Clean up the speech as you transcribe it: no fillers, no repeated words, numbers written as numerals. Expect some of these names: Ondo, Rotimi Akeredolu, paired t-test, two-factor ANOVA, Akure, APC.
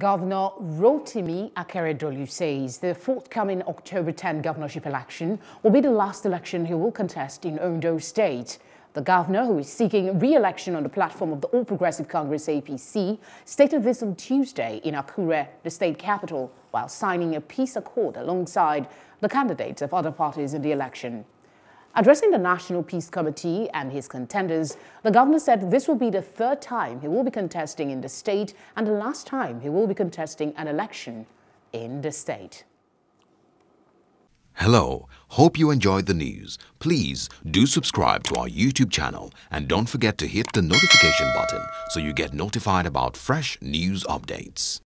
Governor Rotimi Akeredolu says the forthcoming October 10 governorship election will be the last election he will contest in Ondo State. The governor, who is seeking re-election on the platform of the All Progressive Congress (APC), stated this on Tuesday in Akure, the state capital, while signing a peace accord alongside the candidates of other parties in the election. Addressing the National Peace Committee and his contenders, the governor said this will be the third time he will be contesting in the state and the last time he will be contesting an election in the state. Hello, hope you enjoyed the news. Please do subscribe to our YouTube channel and don't forget to hit the notification button so you get notified about fresh news updates.